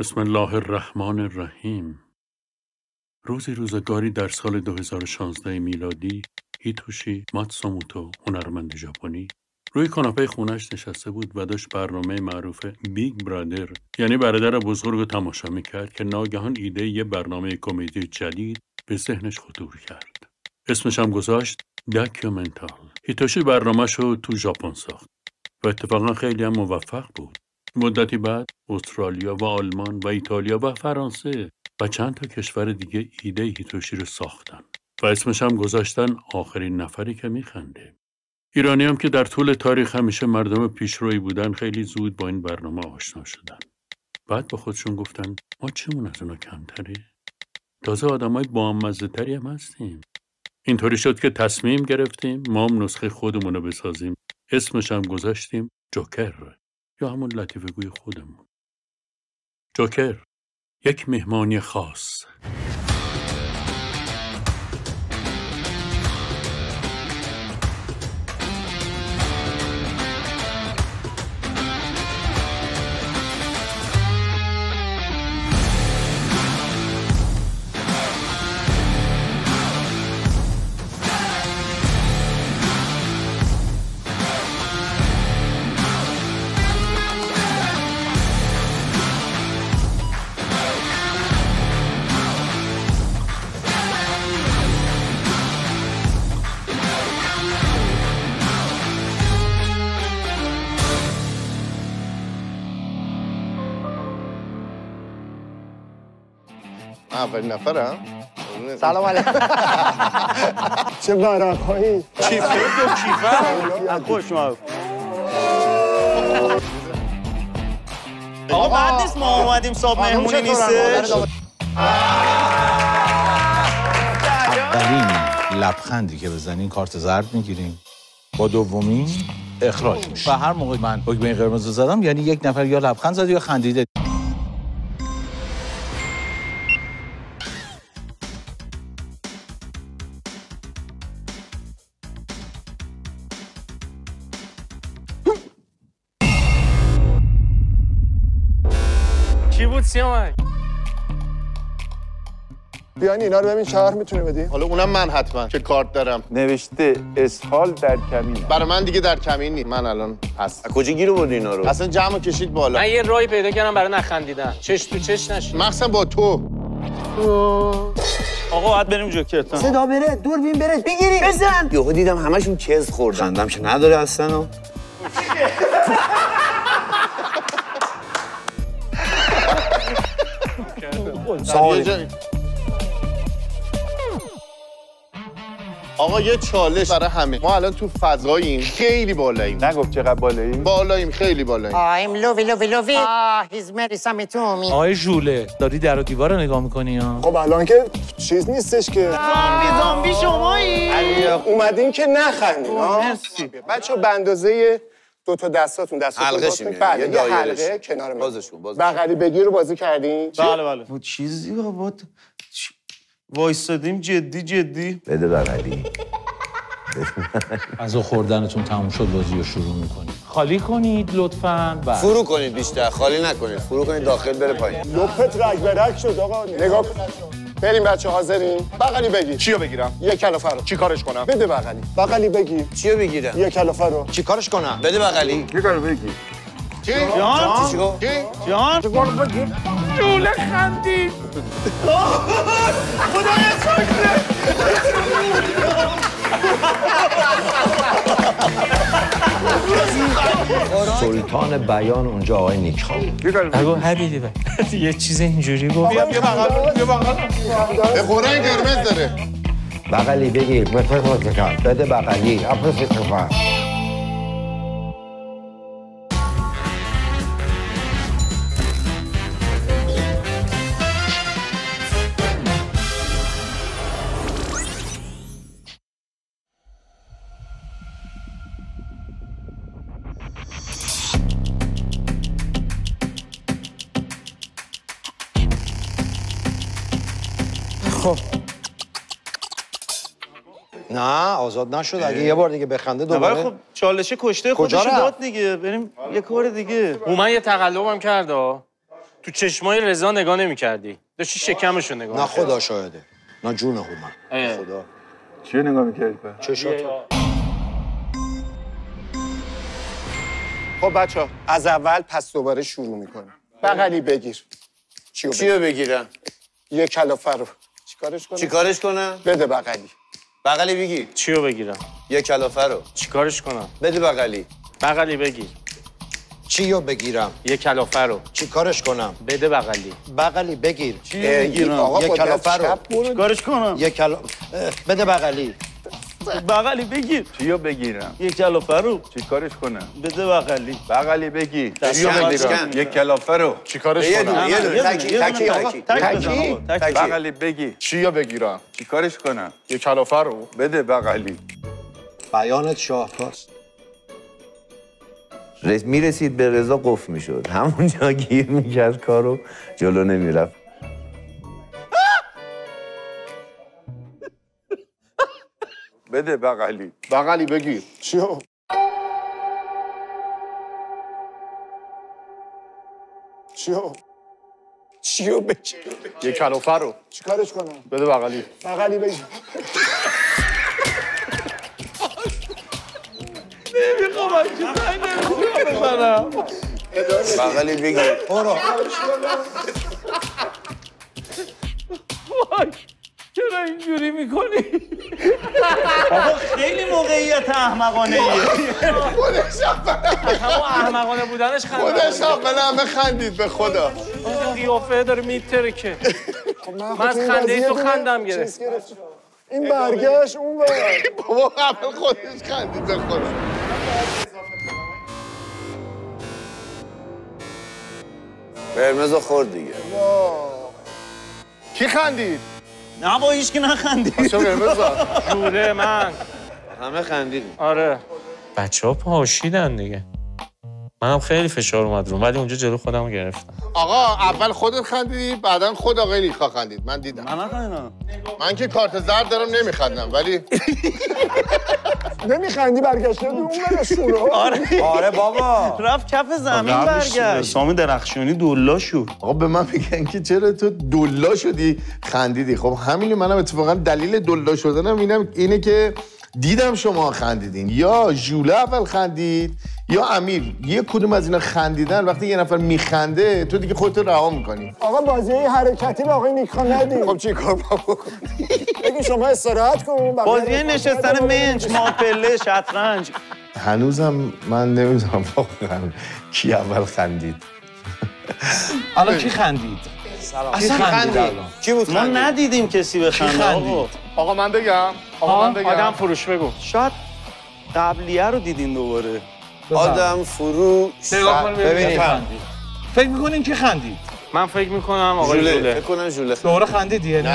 بسم الله الرحمن الرحیم. روزی روزگاری در سال 2016 میلادی هیتوشی ماتسوموتو، هنرمند ژاپنی، روی کاناپه خونش نشسته بود و داشت برنامه معروف بیگ برادر، یعنی برادر بزرگ، رو تماشا میکرد که ناگهان ایده یه برنامه کمدی جدید به ذهنش خطور کرد. اسمش هم گذاشت داکیومنتال. هیتوشی برنامه‌ش رو تو ژاپن ساخت و اتفاقا خیلی هم موفق بود. مدتی بعد استرالیا و آلمان و ایتالیا و فرانسه و چند تا کشور دیگه ایده هیتوشی رو ساختن و اسمش هم گذاشتن آخرین نفری که میخنده. ایرانی هم که در طول تاریخ همیشه مردم پیشروی بودن، خیلی زود با این برنامه آشنا شدن. بعد با خودشون گفتن ما چیمون از اونا کمتره؟ تازه آدمای بامزه‌تری هم هستیم. اینطوری شد که تصمیم گرفتیم ما هم نسخه خودمون رو بسازیم. اسمش هم گذاشتیم جوکر، یا همون لطیفه‌گوی خودمون. جوکر، یک مهمانی خاص. اولین نفر هم؟ سلام علیکم. چه بارک هایی؟ کیفه دو کیفه؟ خوش مارد. آقا بعد نیست ما اومدیم صاحب مهمونی نیستش؟ در این لبخندی که بزنین کارت زرد میگیریم، با دومین اخراج میشه. و هر موقع من حکم این قرمز رو زدم یعنی یک نفر یا لبخند زده یا خندیده. بیاین اینا رو ببین چقدر میتونه بدی؟ حالا اونم من حتما که کارت دارم. نوشته اسهال در کمین. برای من دیگه در کمین نیست. من الان پس کجا گیر آوردی اینا رو؟ اصلا جمعو کشید بالا. من یه راهی پیدا کردم برای نخندیدن. چش تو چش نشه. مخصوصا با تو. آقا بعد بریم جوکرتون. صدا بره، دوربین بره. بگیری. بزن. یهو دیدم همشون چز خوردن. خندم که نداره اصلا. آقا یه چالش برای همه. ما الان تو فضاییم، خیلی بالاییم. نگفت چقدر بالاییم؟ بالاییم، خیلی بالاییم. آیم لووی لووی لووی. آه هیزمری سمی تومی. آقای ژوله، داری در و دیوار رو نگاه میکنی ها؟ خب الان که چیز نیستش که. زامبی زامبی شمایی. اومدین که نخندین ها. مرسی. بچه‌ها به اندازه دوتا دستاتون دستاتون میاد. بله یه حلقه کنار من. بازشون باز. بغلی بگیر رو بازی کردین؟ بله بله. بود چیزی بابا وایستادیم جدی بده بغلی. از خوردنتون تموم شد بازی رو شروع میکنید. خالی کنید لطفاً. بله. فرو کنید بیشتر، خالی نکنید. فرو کنید داخل بره پایین. لپت رگ برگ شد آقا. نگاه کن. بریم بچه حاضرین؟ بغلی بگیر. چیو بگیرم؟ یه کلافه رو. چیکارش کنم؟ بده بغلی. بغلی بگیر. چیو بگیرم؟ یه کلافه رو. چیکارش کنم؟ بده بغلی. یه کلافه بگیر. چی؟ جان؟ چی؟ جان؟ جوله خندید. خدایا شکرت. سلطان بیان اونجا آقای نیک خان. آقا حبیبی بابا یه چیز اینجوری گفت. بیا بغل. قرن قرمز داره. بغلی بگیر. بده بغلی. اپس تفا. نه آزاد نشد. اگه یه بار دیگه بخنده دوباره. خب چالش کشته خودش داد دیگه. بریم یه کار دیگه. هومن یه تقلبم کرد. تو چشمای رضا نگاه نمی‌کردی. داشتی شکمشو نگاه می‌کردی. نه خدا شاهده. نه جون هومن. خدا. چی نگاه می‌کردی؟ چشاتو. خب بچه‌ها از اول پس دوباره شروع می‌کنم. بغلی بگیر. چیو بگیرم؟ یه کلافه رو. چیکارش کنم؟ چیکارش کنم؟ بده بغلی. بغلی بگیر. چیو بگیرم؟ یه کلافه رو. چیکارش کنم؟ بده بغلی. بغلی بگیر. چیو بگیرم؟ یه کلافه رو. چیکارش کنم؟ بده بغلی. بغلی بگیر. چیو بگیرم؟ یه کلافه رو. چیکارش کنم؟ یه بده بغلی. بغلی بگیر. چیو بگیرم؟ یه کلافه رو. چیکارش کنم؟ بده بغلی. بغلی بگیر. چیو بگیرم؟ یه کلافه رو. چیکارش کنم؟ تکی. بغلی بگیر. چیو بگیرم؟ چیکارش کنم؟ یه کلافه رو. بده بغلی. بیانت شاهکارست. میرسید به رضا قفل میشد. همونجا گیر میکرد کارو جلو نمیرفت. بده بغلی. بغلی بگیر. چیو؟ چیو؟ چیو بگیر. یه کلافه رو. چیکارش کنم؟ بده بغلی. بغلی بگیر. نمیخوام اجازه بزنم. بغلی بگیر. برو. چرا اینجوری میکنی؟ بابا خیلی موقعیت احمقانه ایه. خودش احمقانه بودنش خندید. خودش همه خندید به خدا. قیافه داره میترکه. من از خنده تو خندم گرفت. این برگشت اون ور. بابا اول خودش خندید به خدا. قرمزو خورد دیگه. کی خندید؟ نه با هیچ کی نخندید. چرا قرمزا؟ جوله من. همه خندیدیم. آره. بچه‌ها پاشیدن دیگه. منم خیلی فشار اومد رو، ولی اونجا جلو خودمو گرفتم. آقا اول خودت خندیدی، بعداً خود آقای نیک خواه خندید. من دیدم. من نخندیدم. من که کارت زرد دارم نمیخندم، ولی نمیخندی برگشته اون ورشونه. آره بابا. رفت کف زمین برگشت. سام درخشانی دلا شد. آقا به من میگن که چرا تو دلا شدی خندیدی؟ خب همین منم اتفاقا دلیل دلا شدنم اینه که دیدم شما خندیدین. یا ژوله اول خندید یا امیر. یه کدوم از اینا خندیدن. وقتی یه نفر میخنده تو دیگه خودت رها می‌کنی. آقا بازی حرکتی با آقای نیک خان ندید. خب چی کار بابا؟ بگی شما استراحت کن. بازی نشستن منچ، ماپله، شطرنج. هنوزم من نمیدونم واقعا کی اول خندید. الان کی خندید؟ اصلا خندید. کی بود خندید؟ ما ندیدیم کسی بخنده. آقا من بگم. آدم فروش بگو. شاید قبلیه رو دیدین دوباره. آدم فروش. ببینید. فکر میکنین که خندید؟ من فکر میکنم آقای جوله. فکر کنم جوله. دوباره خندید یه نه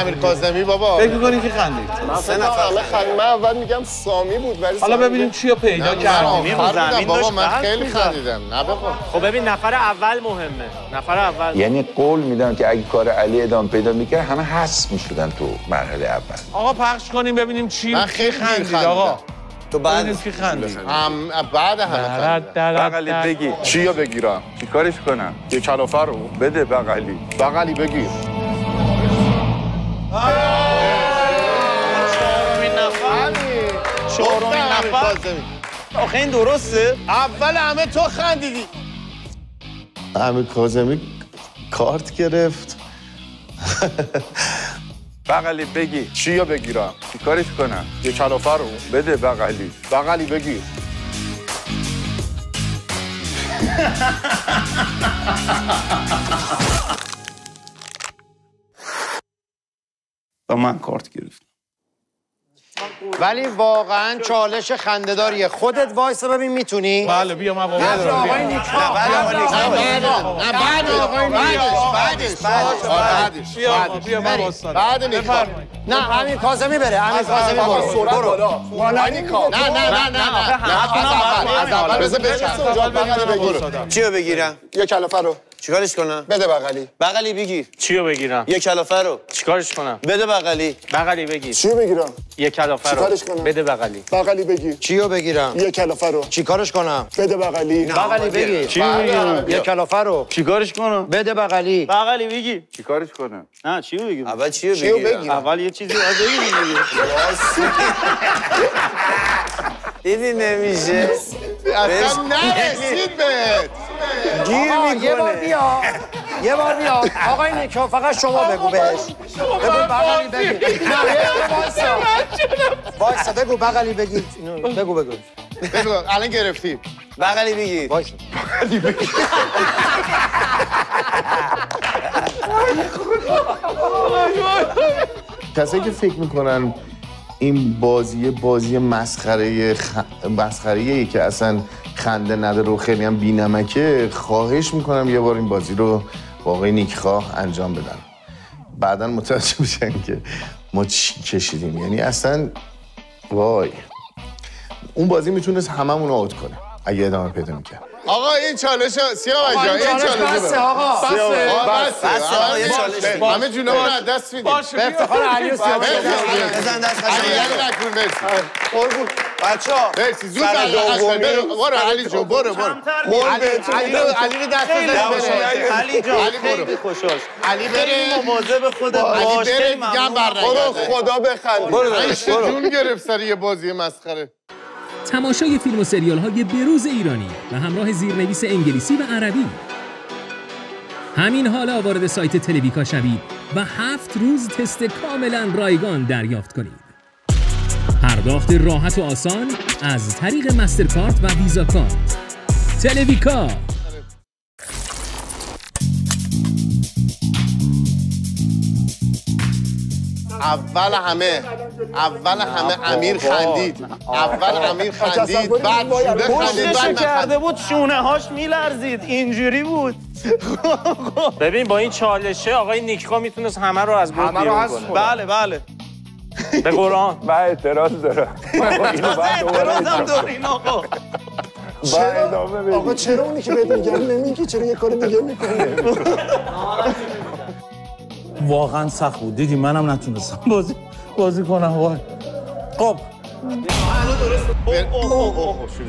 امیر کاظمی بابا. فکر میکنین که خندید؟ سه نفر خندید. من اول میگم سامی بود ولی حالا ببینیم چی رو پیدا کردیم. زمین بابا من خیلی خندیدم. نه بابا. خب ببین نفر اول مهمه. نفر اول. یعنی قول میدم که اگه کار علی ادامه پیدا میکرد همه حس میشدن تو مرحله اول. آقا پخش کنیم ببینیم چی. من خیلی خندید آقا. تو بعد کی خندید؟ بعد همه بغلی بگیر. چیو بگیرم؟ چیکارش کنم؟ یه کلافه رو بده بغلی. بغلی بگیر. چهارمین نفر. آخه این درسته؟ اول همه تو خندیدی. امیر کاظمی کارت گرفت. بغلی بگیر. چیو بگیرم؟ چیکارش کنم؟ یه کلافه رو بده بغلی. بغلی بگیر. با من کارت گرفتم. ولی واقعا چالش خنده‌داریه. خودت وایسا ببین میتونی؟ بله بیا من واقعا. نه آقای نیک خان. بعد آقای نیک خان. بعدش. بیا من واسطه. بعد نیک خان. نه امیر کاظمی بره، امیر کاظمی برو. نه بذار بچم. چیو بگیرم؟ یه کلافه رو. چیکارش کنم؟ بده بغلی. بغلی بگیر. چیو بگیرم؟ یه کلافه رو. چیکارش کنم؟ بده بغلی. بغلی بگیر. چیو بگیرم؟ یه کلافه رو. چیکارش کنم؟ بده بغلی. بغلی بگیر. چیو بگیرم؟ یه کلافه رو. چیکارش کنم؟ بده بغلی. بغلی بگیر. چیو بگیرم؟ یه کلافه رو. چیکارش کنم؟ بده بغلی. بغلی بگیر. چیکارش کنم؟ نه چیو بگیرم. اول چیو بگیرم؟ اول یه چیزی از این بگیر. دیدی نمیشه. اصلا نرسید بهت. گیر میکنه. یه بار بیا. آقای نیک خا فقط شما بگو بهش. بگو بغلی بگیر. وایسا بگو بغلی بگیر. بگو الان گرفتیم. بغلی بگیر. وایسا. بغلی بگیر. کسایی که فکر میکنن این بازی مسخره‌ای که اصلا خنده نداره و خیلی هم بی‌نمکه، خواهش میکنم یه بار این بازی رو با آقای نیک خواه انجام بدن. بعدا متوجه میشن که ما چی کشیدیم. یعنی اصلا وای، اون بازی میتونست هممون رو آوت کنه اگه ادامه پیدا میکرد. آقا این چالش سیاوش، این چالش بس آقا، بس آقا، یه چالش همه جونمون از دست میدیم. به افتخار علی و سیاوش بزن دست قشنگ بچه‌ها. مرسی، زود برگشت برو. علی جون برو. علی دست بزن. علی جون خیلی خوشحال. علی بره، مواظب خودت باش. علی بره، جان برنگرده. خدا بخند. جون گرفت سر یه بازی مسخره. تماشای فیلم و سریال های بروز ایرانی و همراه زیرنویس انگلیسی و عربی. همین حالا وارد سایت تلویکا شوید و 7 روز تست کاملا رایگان دریافت کنید. پرداخت راحت و آسان از طریق مسترکارت و ویزا کارت. تلویکا. اول همه امیر خندید. بعد شونه کرده بود، شونه هاش میلرزید، اینجوری بود. ببین با این چالشه آقای نیک خا میتونست همه رو از بود بیرون کنه. بله به قرآن من اعتراض دارم. اعتراضم داره این آقا. آقا چرا اونی که بهت میگم نمیگی؟ چرا یه کار دیگه میکنه؟ واقعا سخت بود. دیدی منم نتونستم بازی کنم. وای خب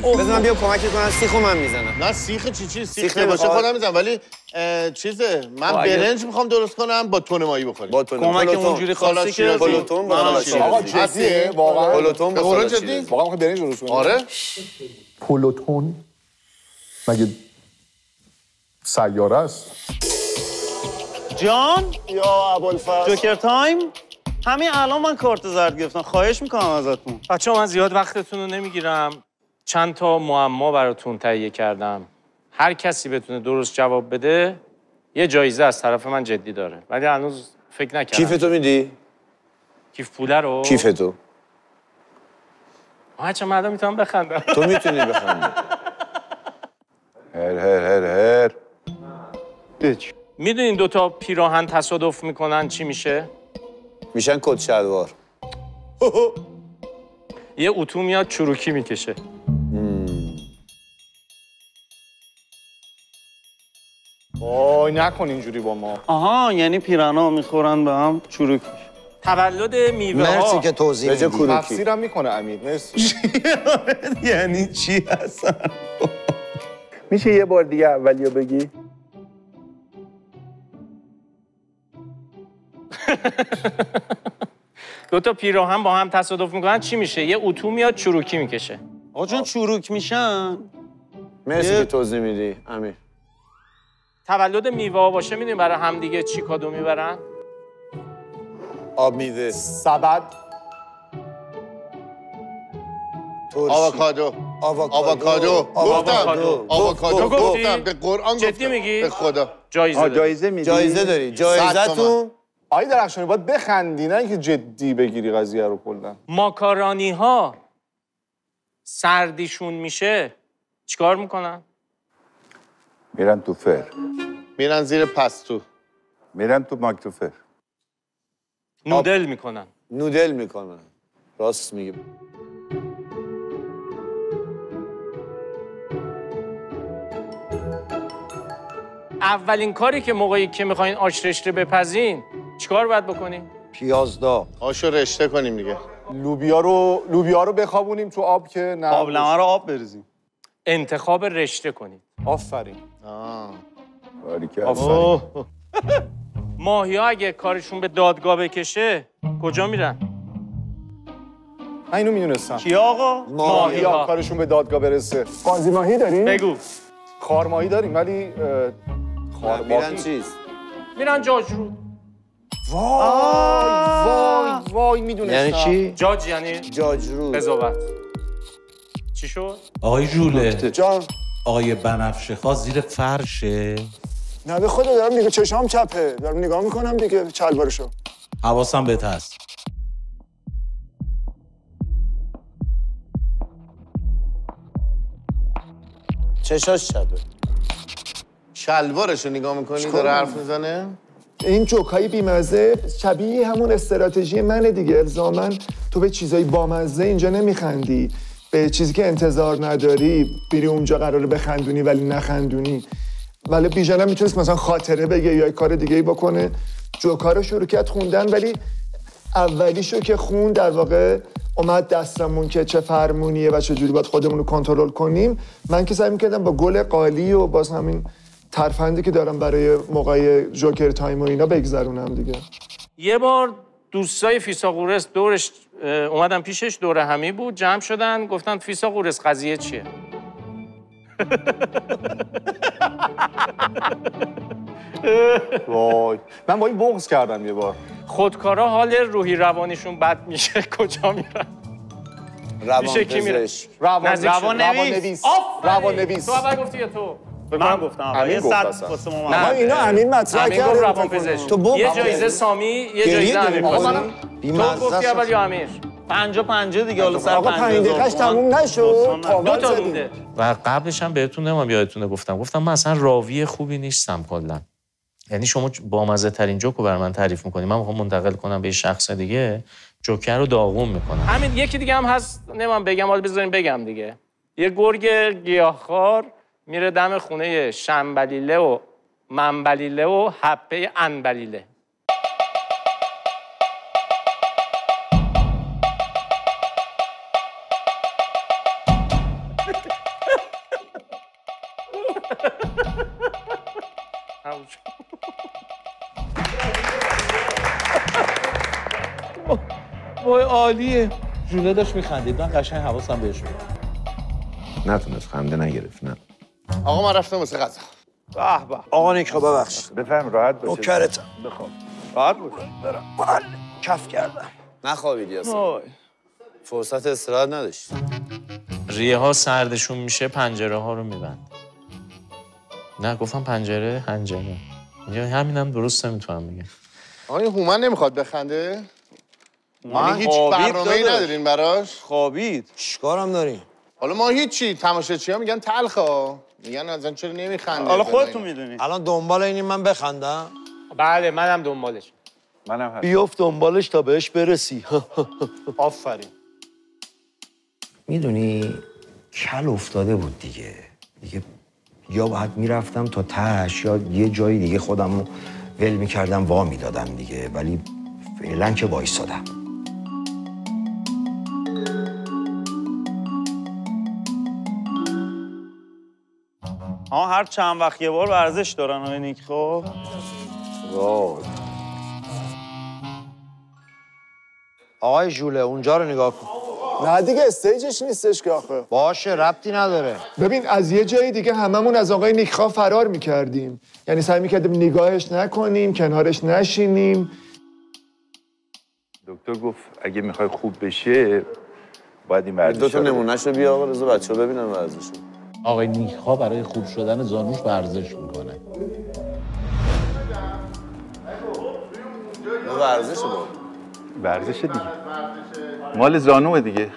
بزنم بیا کمکت کنم. سیخو من میزنم. نه سیخ چی سیخ باشه خودم میزنم. ولی چیزه من برنج میخوام درست کنم با تون ماهی بخوریم. با تون کمک اونجوری خاصی که پلوتون با شیرازی. آقا جدیه واقعا پلوتون با شیرازی. واقعا میخوام برنج درست کنم. آره پلوتون مگه سیاره است؟ جان یا ابوالفضل جوکر تایم. همین الان من کارت زرد گرفتم. خواهش میکنم ازتون. بچه‌ها من زیاد وقتتون رو نمیگیرم. چند تا معما براتون تهیه کردم. هر کسی بتونه درست جواب بده یه جایزه از طرف من جدی داره. ولی هنوز فکر نکردم. کیفتو میدی؟ کیف پوله رو؟ کیفتو. آخه مردم میتونم بخندم. تو میتونی بخندی. هر دیچ. میدونین دوتا پیراهن تصادف میکنن چی میشه؟ میشن کت شلوار. یه اتو میاد چروکی میکشه. وای نکن اینجوری با ما. آها یعنی پیرانا میخورن به هم چروکی. تولد میوه ها. مرسی که توضیح میدی. تفسیرم میکنه امیر. مرسی. یعنی چی اصلا؟ میشه یه بار دیگه اولیو بگی؟ دوتا پیراهن با هم تصادف میکنن چی میشه؟ یه اتو میاد چروکی میکشه. آقا جون چروک میشن. مرسی که توضیح میدی امیر. تولد میوه باشه میدونی برای همدیگه چی کادو میبرن؟ آب میوه، سبد، آووکادو. آووکادو گفتم. به قرآن گفتم. جدی میگی؟ به خدا جایزه میدی. جایزه داری. جایزتون آقای درخشانی باید بخندی نه اینکه جدی بگیری قضیه رو کلا. ماکارانی ها سردیشون میشه چیکار میکنن؟ میرن تو فر. میرن زیر پستو. میرن تو ماکتوفر. نودل میکنن. نودل میکنه. راست میگه. اولین کاری که موقعی که میخواین آش رشته بپزین چیکار باید بکنیم؟ پیاز داغ. آشو رشته کنیم دیگه. لوبیا رو بخوابونیم تو آب که نه. آبلمه رو آب بریزیم. انتخاب رشته کنید. آفرین. آفرین. ماهی‌ها اگه کارشون به دادگاه بکشه کجا میرن؟ من اینو میدونستم. کی آقا؟ ماهی‌ها کارشون به دادگاه برسه. قاضی ماهی داریم؟ بگو. خارماهی داریم ولی خارماهی میرن چیز؟ میرن جاجرو. وای میدونستم. یعنی چی؟ جاج یعنی جاجرو. قضاوت. چی شد؟ آقای جوله. جان. آقای بنفشه‌خواه زیر فرشه. نه به خدا دارم نگاه چشام چپه. دارم نگاه میکنم دیگه چلوارشو. حواسم بهت هست. چشاش چپه. چلوارشو نگاه میکنی داره حرف میزنه؟ این جوکای بیمزه شبیه همون استراتژی منه دیگه. الزامن تو به چیزای بامزه اینجا نمیخندی. به چیزی که انتظار نداری بری اونجا قراره بخندونی ولی نخندونی. ولی بیژن هم میتونست مثلا خاطره بگه یا کار دیگه ای بکنه. جوکا رو شروع کرد خوندن ولی اولیشو که خون در واقع اومد دستمون که چه فرمونیه و چجوری باید خودمون رو کنترل کنیم. من که سعی میکردم با گل قالی و باز همین ترفندی که دارم برای موقعی جوکر تایم و اینا بگذرونم دیگه. یه بار دوستای فیسا قورس دورش اومدن پیشش، دوره همی بود، جمع شدن گفتن فیسا قورس قضیه چیه؟ وای من با این بغض کردم یه بار. خودکارا حال روحی روانیشون بد میشه کجا میرن؟ روان‌نویس. روان‌نویس. تو اول گفتی یا تو؟ من گفتم امیر گفت واسه ما. من اینا امیر مطرح کرد روان‌پزشک. تو یه جایزه سامی، یه جایزه امیر. تو گفتی اول یا امیر؟ 50-50 دیگه. حالا سر 50 دقیقه‌اش تموم نشد. دو تا مونده. و قبلش هم بهتون نمیدونم یادتونه گفتم من اصلا راوی خوبی نیستم کلا. یعنی شما بامزه ترین جوکو برای من تعریف می‌کنی، من می‌خوام منتقل کنم به شخص دیگه، جوکر رو داغون می‌کنم. همین یکی دیگه هم هست نمیدونم بگم، حالا بذارین بگم دیگه. یه گرگ گیاهخوار میره دم خونه شنبلیله و منبلیله و حبه انبلیله. وای عالیه. جوله داشت میخندید، من قشنگ حواسم بهش بود. نتونست خنده نگرفت. نه آقا من رفتم واسه غذا. به به آقا نیک خب ببخشید. بفهم راحت باش. نوکرتم. بخواب. راحت باش. برم. من کف کردم. نخوابیدی اصلا. فرصت استراحت نداشت. ریه ها سردشون میشه پنجره ها رو میبند. نه گفتم پنجره هنجره. اینجا همینم درست نمیتونم بگم. آقا هومن نمیخواد بخنده؟ ما هیچ برنامه‌ای نداریم براش. خوابید. چیکارم داریم؟ حالا ما هیچی. تماشاچی‌ها میگن تلخا، میگن از چرا نمیخندید. حالا خودتون میدونی. الان دنبال اینی من بخندم؟ بله منم دنبالش. منم هستم. بیفت دنبالش تا بهش برسی. آفرین. میدونی کل افتاده بود دیگه یا باید میرفتم تا تهش یا یه جایی دیگه خودمو ول میکردم وا میدادم دیگه، ولی فعلا که وایسادم. ها هر چند وقت یه بار ورزش دارن آقای نیک خب. آقای ژوله اونجا رو نگاه کن. نه دیگه استیجش نیستش که آخه. باشه ربطی نداره. ببین از یه جایی دیگه هممون از آقای نیک خا فرار میکردیم. یعنی سعی میکردیم نگاهش نکنیم، کنارش نشینیم. دکتر گفت اگه میخوای خوب بشه باید این ورزش. دو تا نمونهشو بیا آقا رضا بچه‌ها ببینن ورزشو. آقای نیک خا برای خوب شدن زانوش ورزش میکنه. ورزشو ورزش دیگه. مال زانوه دیگه.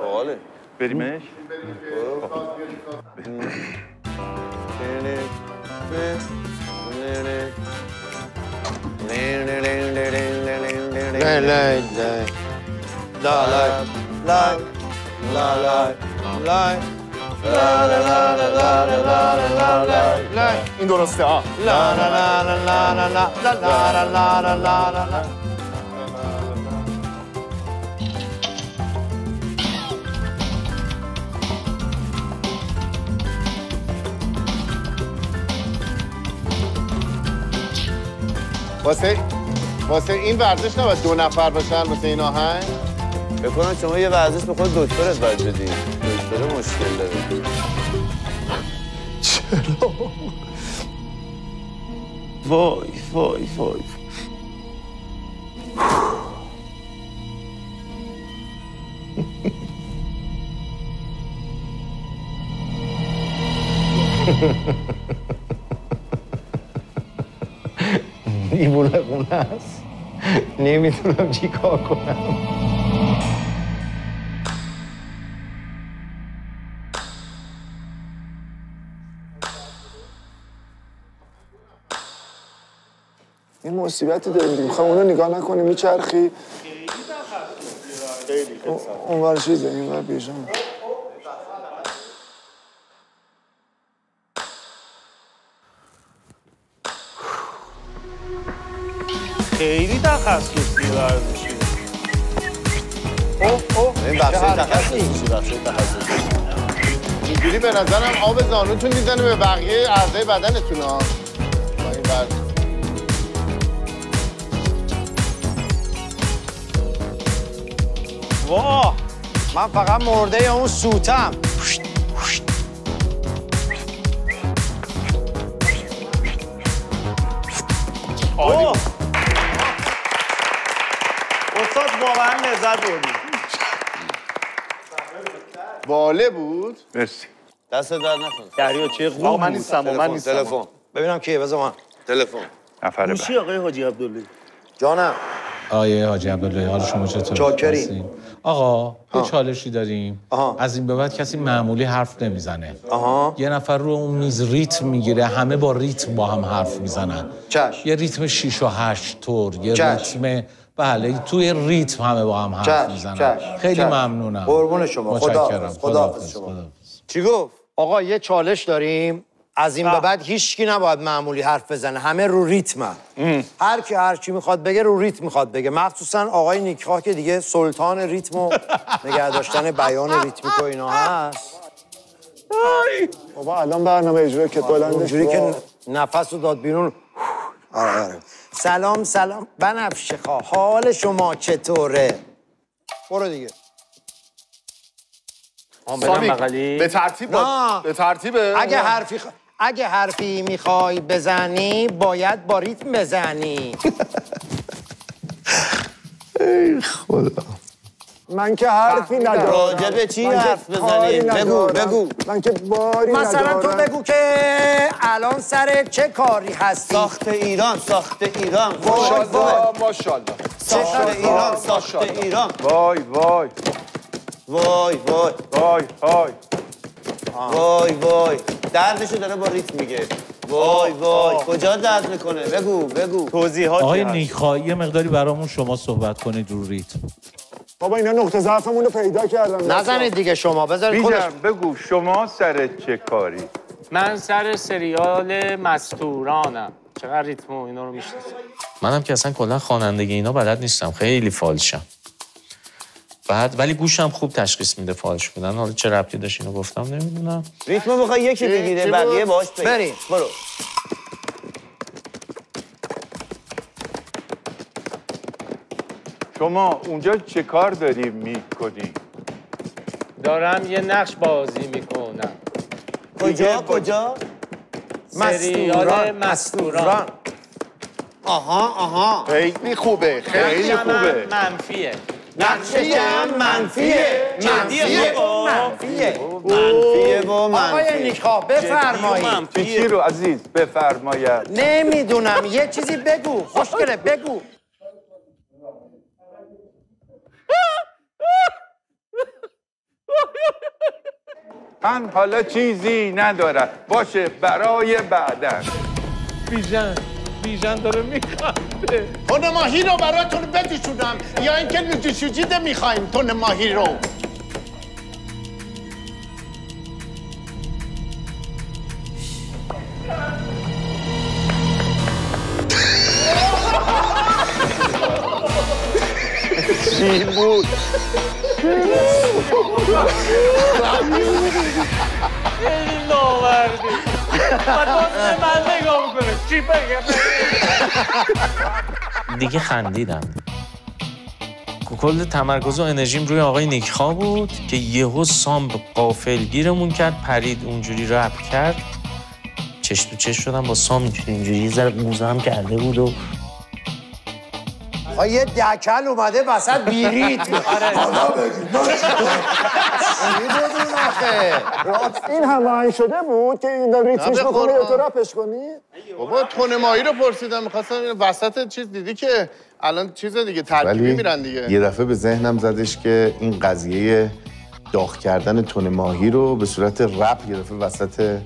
باله. بریمش. نه نه نه la la la la la این درسته ها لا لا لا لا لا لا لا لا لا لا واسه این ورزش نباید دو نفر باشن واسه این آهنگ فکر کنم شما یه ورزش به خود دکترت باید بدین دکتره مشکل داره چرا؟ وای وای وای دیوونه خونه هست نمیتونم چی کار کنم این مصیبتی داریم میخوام اونو نگاه نکنیم میچرخی اون ور چیزه این ور بیژن خیلی تخصصی ورزشی این بخشای تخصصی اینجوری به نظرم آب زانوتون میزنه به بقیه اعضای بدنتون ها با این ورزش واه من فقط مرده اون سوتم عالی واقعا لذت بردیم باله بود مرسی دست درد نکنه دریاچه قم آقا من نیستم من نیستم تلفن ببینم کیه بذار من تلفن نفر بعد چی آقای حاجی عبداللهی جانم آقای حاجی عبداللهی حال شما چطوره چاکرین آقا یه چالشی داریم از این به بعد کسی معمولی حرف نمیزنه یه نفر رو اون میز ریتم میگیره همه با ریتم با هم حرف میزنن چش یه ریتم 6 و 8 تور یه ریتم بله توی ریتم همه با هم حرف میزنن خیلی ممنونم قربون شما خداحافظ شما چی گفت آقا یه چالش داریم از این به بعد هیچکی نباید معمولی حرف بزنه همه رو ریتمن هر کی هر چی میخواد بگه رو ریتم میخواد بگه مخصوصا آقای نیک خاه که دیگه سلطان ریتم و نگه داشتن بیان ریتمیک و اینا هست بابا الان برنامه اجرا که بلنده جوری که نفسو داد بیرون آره سلام سلام بنفشه خواه حال شما چطوره؟ برو دیگه سامی به ترتیب به ترتیبه اگه حرفی میخوای بزنی باید با ریتم بزنی ای خدا من که حرفی ندارم راجب چی حرف بزنی؟ بگو من که باری ندارم مثلا تو بگو که الان سر چه کاری هستی؟ ساخت ایران ماشاءالله ماشاءالله ساخت ایران وای دردشو داره با ریتم میگه وای کجا درد میکنه بگو توضیحات آقای نیک خاه یه مقداری برامون شما صحبت کنید رو ریتم بابا اینا نقطه ضعفمون رو پیدا کردن نزنید دیگه شما بذارید خودش بگو شما سر چه کاری من سر سریال مستورانم چقدر ریتم و اینا رو میشناسم منم که اصلا کلا خوانندگی اینا بلد نیستم خیلی فالشم بعد ولی گوشم خوب تشخیص میده فالش بودن حالا چه ربطی داشت اینو گفتم نمیدونم ریتمو بخوای یکی بگیره بقیه باهاش بریم برو شما اونجا چه کار داری میکنی؟ دارم یه نقش بازی میکنم کجا؟ سریال مستوران آها خیلی خوبه خیلی خوبه منفیه نقشم منفیه آقای نیک خاه بفرمایید چی رو عزیز بفرمایید نمیدونم یه چیزی بگو خوشگله بگو من حالا چیزی ندارم باشه برای بعدم بیژن داره میخنده تن ماهی رو براتون بجوشونم یا اینکه نجوشیده میخوایم تن ماهی رو؟ چی بود؟ خیلی نامردی و دوست من نگاه میکنه چی بگم؟ دیگه خندیدم. کل تمرکز و انرژیم روی آقای نیک خا بود که یهو سام غافلگیرمون کرد، پرید اونجوری رپ کرد، چش تو چش شدم با سام اینجوری یه ذره موزم کرده بود و یه دکل اومده وسط بیریت میخوره. آلا بگیم این همه شده بود که این ریتمش بخونه اترپش کنی؟ بابا تون ماهی رو پرسیدم میخواستم وسط چیز دیدی که الان چیز دیگه ترکیبی میرن دیگه. یه دفعه به ذهنم زدش که این قضیه داغ کردن تون ماهی رو به صورت رپ یه دفعه وسط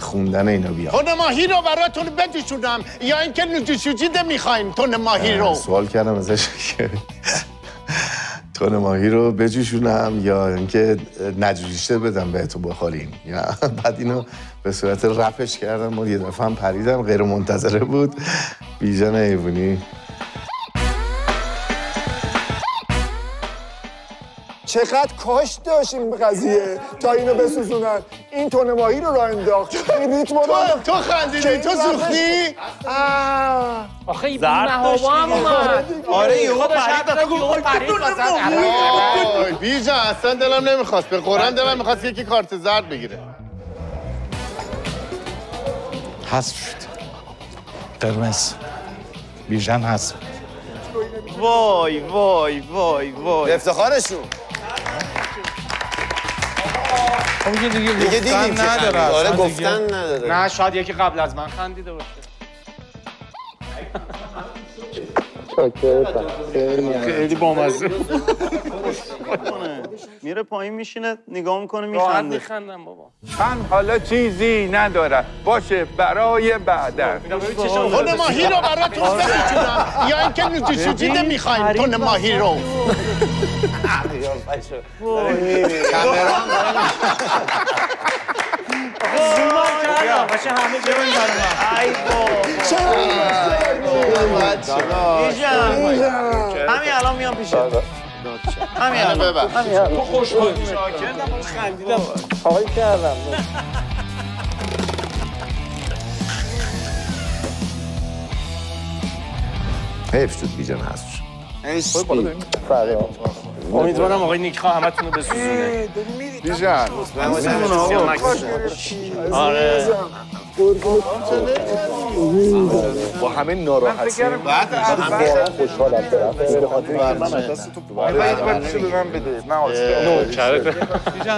خوندن اینا بیا. تن ماهی رو براتون بجوشونم یا اینکه نجوشیده میخوایم تن ماهی رو؟ سوال کردم ازش که تن ماهی رو بجوشونم یا اینکه نجوشیده بدم بهتون بخوریم. بعد اینو به صورت رپش کردم و یه دفعه هم پریدم، غیر منتظره بود. بیژن ایوونی چقدر کاش داشتیم به قضیه تا اینو بسوزونن. این تن ماهی رو راه انداخت، این ریتم رو تو خندیدی، تو سوختی. آخه این مهابا هم اومد. آره یهو پرید وسط. بیجان اصلا دلم نمیخواست، به قرآن دلم میخواست یکی کارت زرد بگیره. حذف شد. قرمز بیجان حذف. وای وای وای وای افتخارشون. اون دیگه گفتن نداره. آره گفتن نداره. نه شاید یکی قبل از من خندیده باشه. خیلی بامزه. میره پایین میشینه نگاه میکنه میخنده. میخندم بابا. من حالا چیزی ندارم. باشه برای بعدن. تن ماهی رو براتون بجوشونم یا اینکه نجوشیده میخوایم تن ماهی رو؟ باشه همه جوان برام. ای بابا. همین الان میام پیشت. همین الان ببر. تو خوشحال شاکردم خندیدم. حال کردم. حیف شد بیجان هست. خب بالا بریم. فرقی امیدوارم آقای نیک خا همتون رو بسوزونه. بیژن آره با همه ناراحتی بعد خوشحالم به خاطر دست تو من بده من آسفه.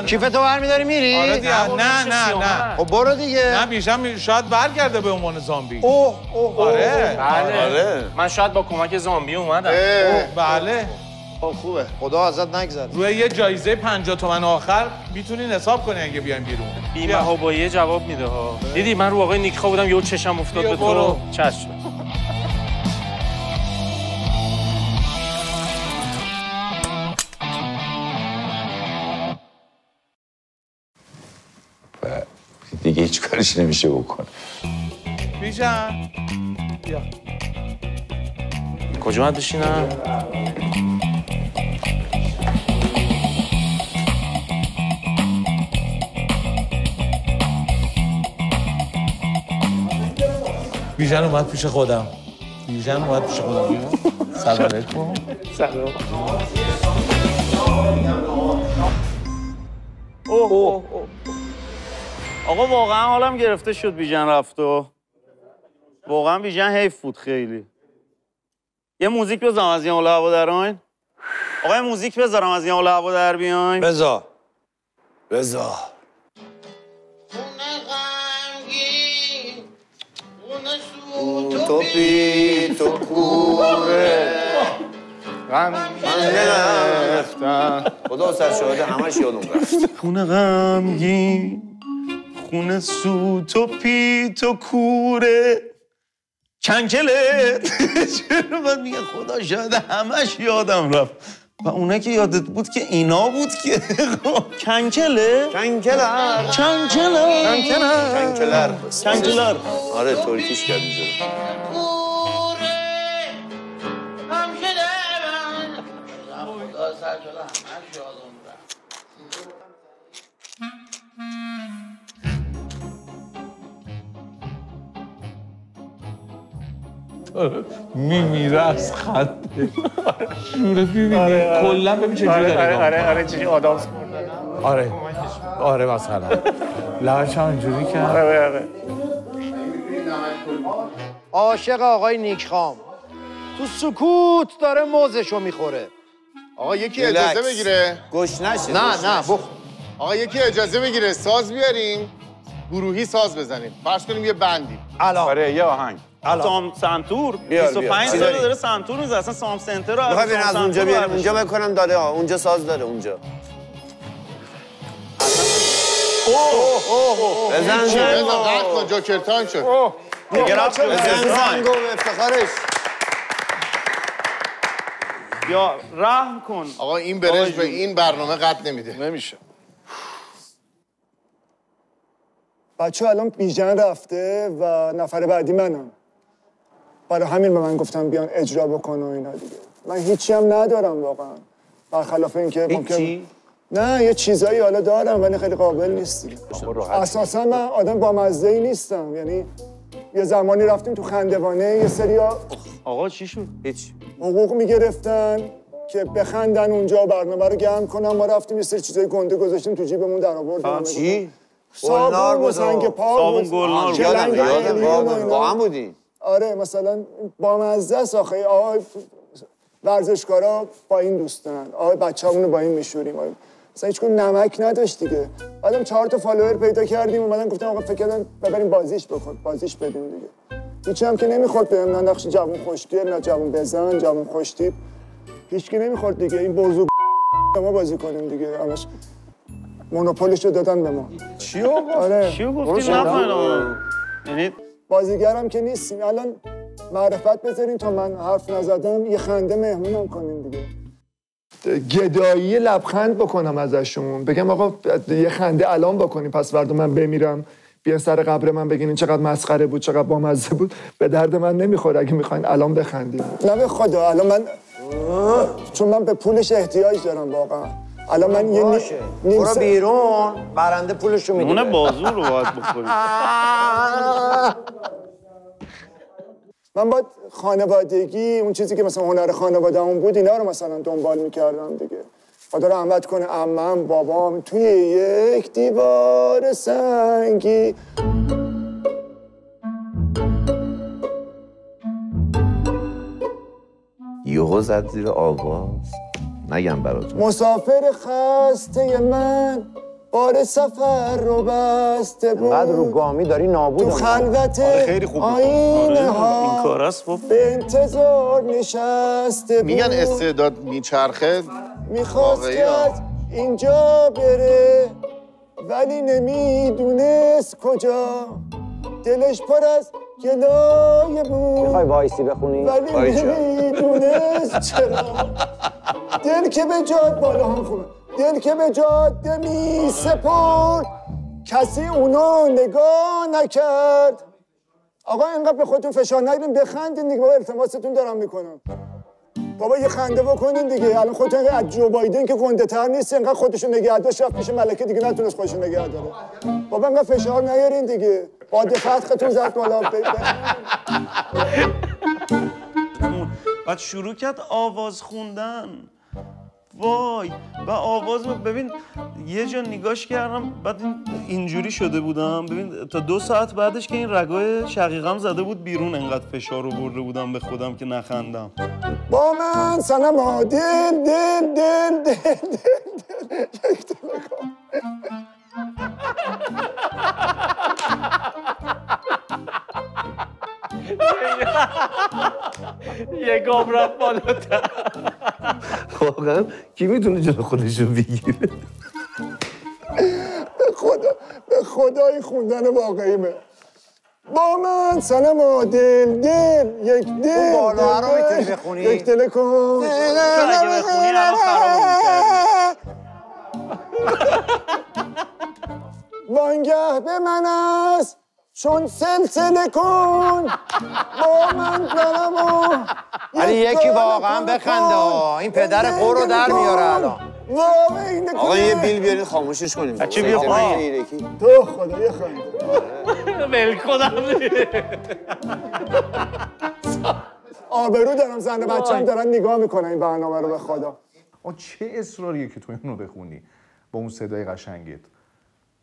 کیفتو برمی‌داری میری؟ نه نه نه خب برو دیگه. نه بیژن شاید برگرده به عنوان زامبی. اوه اوه آره آره من شاید با کمک زامبی اومدم. بله خوبه خدا ازت نگذره. روی یه جایزه 50 تومن آخر میتونین حساب کنین اگه بیایم بیرون. بی‌مهابایی جواب میده ها. دیدی من رو آقای نیک خا بودم یهو چشم افتاد به تو رو چشم. دیگه هیچ کارش نمیشه بکن. بیژن بیا. کجا باید بشینم؟ بیژن اومد پیش خودم. بیژن اومد پیش خودم. سلام علیکم. سلام. اوه اوه آقا واقعا حالم گرفته شد بیژن رفت و واقعا بیژن حیف بود خیلی. یه موزیک بذارم از یاله هواداران. آقا موزیک بذارم از یاله هوادار بیاین. بذار. توپی تو کوره غم من نرفتم خدا سر شهاده همش یادم رفت. خونه غمگین خونه سوت و پیت و کوره کنکله. چرا باید میگه خدا شاید همش یادم رفت و اونه که یادت بود که اینا بود که کنکله کنکلر کنکلر کنکلر کنکلر. آره ترکیش کرد اینجوری. میمیره از خنده. شوره بیبینی کلا ببین چجوری داره. آره چجوری آدامس کرده. آره مثلا لبش هم اینجوری کرد. آره عاشق آقای نیک خام تو سکوت داره موزشو میخوره. آقا یکی اجازه بگیره گوش نشه. نه بخ. آقا یکی اجازه بگیره ساز بیاریم گروهی ساز بزنیم. فرض کنیم یه بندی الان. آره یه آهنگ سام سنتور 25 سال داره سنتور میزنه. اصلا سام سنتر رو از اونجا بیارم اونجا بکنم داره. اونجا ساز داره اونجا. اوه بزن زنگو قطع کن. جوکر تایم شد. بزن زنگو به افتخارش. یا رحم کن آقا این برنج به این برنامه قطع نمیده. نمیشه بچه. الان بیژن رفته و نفر بعدی منم. برای همین به من گفتم بیان اجرا بکن و اینا دیگه. من هیچی هم ندارم واقعا. برخلاف اینکه ممکن نه یه چیزایی حالا دارم ولی خیلی قابل نیست. اساسا من آدم بامزه‌ای نیستم. یعنی یه زمانی رفتیم تو خندوانه یه سریا آقا چی شد؟ هیچ. حقوق میگرفتن که بخندن اونجا برنامه رو گرم کنن. ما رفتیم یه سری چیزای گنده گذاشتیم تو جیبمون در آوردیم. چی؟ صابون و سنگ پا و جلنگ با هم بودیم. آره مثلا بامزه است آخه. آهای ورزشکارا با این دوستن. آهای بچه‌مونو با این میشوریم. آهای مثلا هیچ کدوم نمک نداشت دیگه. بعدم 4 تا فالوور پیدا کردیم اومدن گفتن آقا فکر کردن ببریم بازیش بکن. بازیش بدیم دیگه. هیچی هم که نمیخورد بهم. نه نقش جوون خوشتیپ نه جوون بزن جوون خوشتیپ هیچکی نمیخورد دیگه. این برزو ما بازی کنیم دیگه. همش مونوپولیشو دادن به ما. چیو گفت؟ آره. چیو گفتی نفهمیدم. یعنی بازیگرم که نیستیم. الان معرفت بذارین تا من حرف نزدم یه خنده مهمونم کنیم دیگه. گدایی لبخند بکنم ازشون بگم آقا یه خنده الان بکنیم پس فردا من بمیرم بیان سر قبر من بگین چقدر مسخره بود چقدر بامزه بود. به درد من نمیخوره. اگه میخواین الان بخندیم. نه به خدا الان من چون من به پولش احتیاج دارم واقعا. الان من یه نیم برو بیرون برنده پولشو میدم. نون بازو رو باید بخورید. من باید خانوادگی اون چیزی که مثلا هنر خانواده‌مون بود اینا رو مثلا دنبال می‌کردم دیگه. خدا رحمت کنه عمم بابام توی یک دیوار سنگی. یهو زد زیر آواز نگم براتون. مسافر خسته من بار سفر رو بسته بود. بعد رو گامی داری نابود تو خلوت آینه ها به انتظار نشسته بود. میگن استعداد میچرخه. میخواست که اینجا بره ولی نمیدونست کجا. دلش پر از گلایه بود. میخوای وایسی بخونی؟ ولی نمیدونست چرا. دل که به جاد بالا هم خوبه. دل که به جاده می سپرد کسی اونو نگاه نکرد. آقا اینقدر به خودتون فشار نگیرین بخندین دیگه. بابا التماستون دارم میکنم. بابا یه خنده بکنین دیگه. الان خودتون اینقدر از جو بایدن که گنده تر نیست اینقدر خودشون نگه داشت رفت میشه ملکه دیگه نتونست خودشون نگه داره. بابا اینقدر فشار نیارین دیگه. باد فتختون زد بالا. بعد شروع کرد آواز خوندن. وای و آواز ببین یه جا نگاش کردم بعد اینجوری شده بودم. ببین تا 2 ساعت بعدش که این رگای شقیقم زده بود بیرون انقدر فشار رو برده بودم به خودم که نخندم. با من سنما دل دل دل دل دل یه گام رفت بالاتر. واقعا کی میتونه جلو خودش رو بگیره؟ به خدا به خدای خوندن واقعیمه. با من سلام و دلگیر یک دل بالا رو میتونی بخونی؟ یک دل کن اگه بخونی الان فرامون کردی وانگه به من است چون سلسله کن با من سلام و ولی یکی واقعا بخنده این پدر قور رو در میاره الان آقا یه بیل بیارید خاموشش کنیم چی بیا خواهی؟ تو خدا یه خواهی ملکونم آبرو دارم زن بچه هم دارن نگاه میکنن این برنامه رو به خدا آن چه اصراریه که تو این رو بخونی با اون صدای قشنگت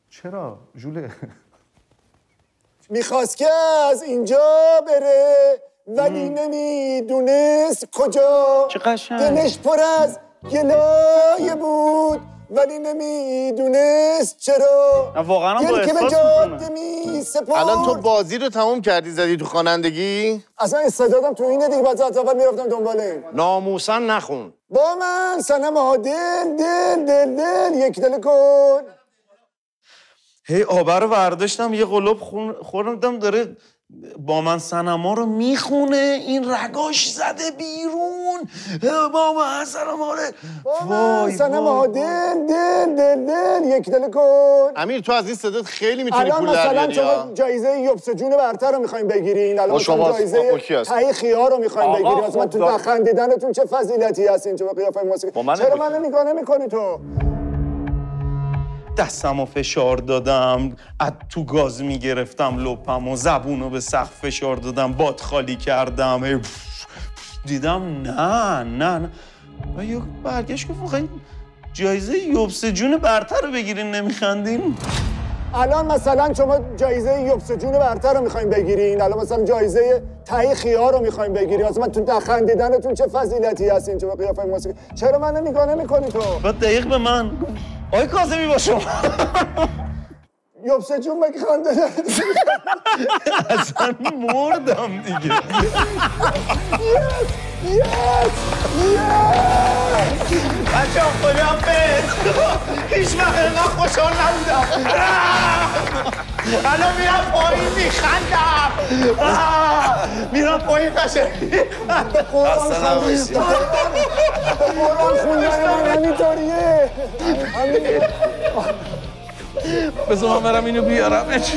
چرا جوله؟ میخواست که از اینجا بره ولی نمیدونست کجا چه قشنگ دلش پر از گلایه بود ولی نمیدونست چرا واقعا هم با احساس میکنه الان تو بازی رو تموم کردی زدی تو خوانندگی؟ اصلا استعدادم تو اینه دیگه باید از اول میرفتم دنبال این ناموسا نخون با من سنم ها دل دل دل دل یک دل کن هی آبه رو برداشتم یه قلوب خوردم داره با من سنما رو میخونه این رگاش زده بیرون با من سنما رو با من سنما دل دل دل دل یک دل کن امیر تو از این صدات خیلی میتونی پول در بیاری الان مثلا شما جایزه یوبسه جون برتر رو میخواییم بگیرین الان شما جایزه تهی خیار رو میخواییم بگیرین از من تو بخندیدنتون چه فضیلتی هست اینجا به قیافه موسیقی چرا من نگاه نمیکنی تو؟ دستمو فشار دادم تو گاز میگرفتم لپم و زبونو به سقف فشار دادم باد خالی کردم دیدم نه و یک برگشت گفت واقعا جایزه یوبسه جون برتر رو بگیرین نمیخندین الان مثلا شما جایزه یوبسه جون برتر رو میخواین بگیرین الان مثلا جایزه تهی خیار رو میخواین بگیرین اصلا تو دخندیدنتون چه فضیلتی هست اینجا به قیافه موسیقی چرا منو نگاه نمی‌کنی تو بعد دقیق به من آقای کاظمی با شما یوبسه جون مگه خنده اصلا مردم دیگه بچه هم خداحافظ هیچ وقت اینقدر خوشحال نبودم الان میرم پایین میخندم میرم پایین قشنگ اصلا باشی قرآن خوندن همینطوریه بذار من برم اینو بیارمش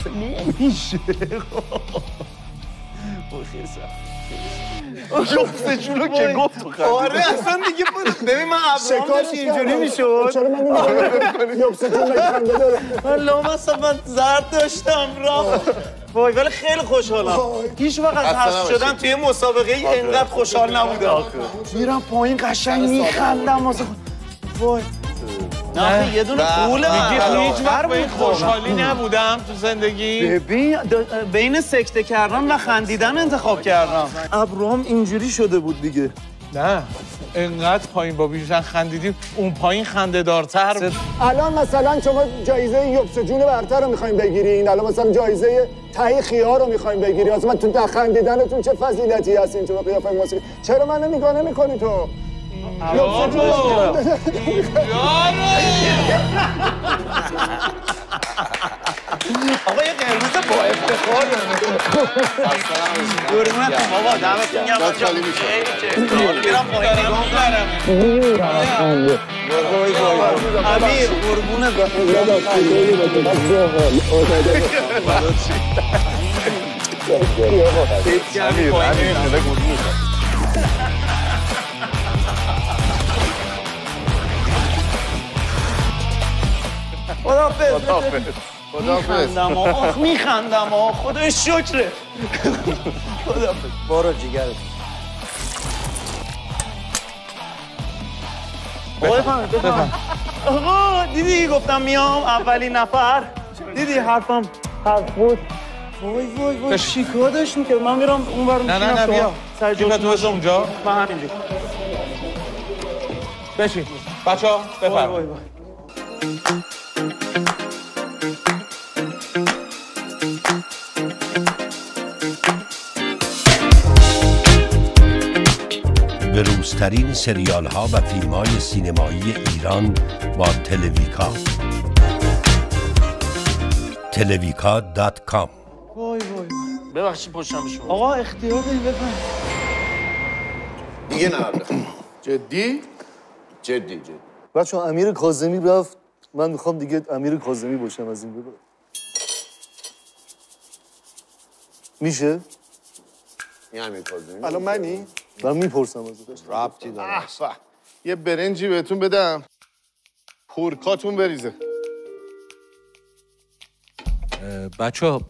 اصلا نمیشه خیلی سخت یوبسه جونو که گفت تو خندیدم آره اصلا دیگه ببین من ابرامش اینجوری میشد چرا من نمیخوام یوبسه جون نگم داره من لامصب زرد داشتم راه وای ولی خیلی خوشحالم هیچ وقت از حذف شدم توی مسابقه اینقدر خوشحال نبودم میرم پایین قشنگ میخندم واسه وای نه یه دونه پوله میگی هیچ وقت به خوشحالی نبودم تو زندگی ببین بین سکته کردن و خندیدن انتخاب کردم ابروام اینجوری شده بود دیگه نه انقدر پایین با بیژن خندیدیم اون پایین خنده‌دارتر بود الان مثلا شما جایزه یوبسه جون برتر رو می‌خواید بگیرین الان مثلا جایزه تهی خیار رو می‌خواید بگیرین اصلا تو خندیدنتون چه فضیلتی هست اینجا به قیافه موسیقی چرا منو نگاه نمی‌کنی تو آقا تو آقا یه قرمزه با افتخار گرمونت بابا دمتون گرم بچه‌ها میرم پایین نگاه دارم امیر قربونت بابا خداحافظ میخندم آخ میخندم آخ خدای شکره خداحافظ برو جیگرت بفهم آقا دیدی گفتم میام اولین نفر دیدی حرفم حرف بود وای چیکار داشت میکرد من میرم اونور میشینم نه بیا سرجوش تو بذار اونجا من همینجا بشین بچه ها بفرمایید بروزترین سریال ها و فیلم های سینمایی ایران با تلویکا telewika.com. وای وای ببخشید پشتم شما. آقا اختیار داری بفهم. دیگه نه بخوام. جدی؟ جدی جدی. بعد چون امیر کاظمی رفت من میخوام دیگه امیر کاظمی باشم از این به بعد. میشه؟ این امیر کاظمی. الان منی؟ من میپرسم ازش. ربطی داره. احسن. یه برنجی بهتون بدم. پورکاتون بریزه. بچه‌ها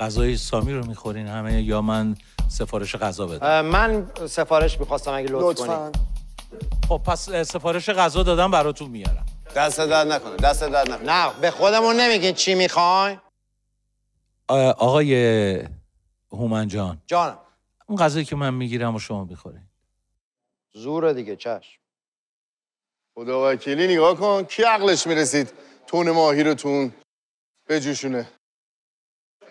غذای سامی رو میخورین همه یا من سفارش غذا بدم؟ من سفارش میخواستم اگه لطف کنین. خب پس سفارش غذا دادم براتون میارم. دست درد نکنه، دست درد نکنه. نه به خودمون نمیگین چی میخواین؟ آقای هومن جان. جانم. اون غذایی که من میگیرم و شما بخورین. زوره دیگه چشم. خدا وکیلی نگاه کن کی عقلش میرسید تون ماهی رو تون بجوشونه.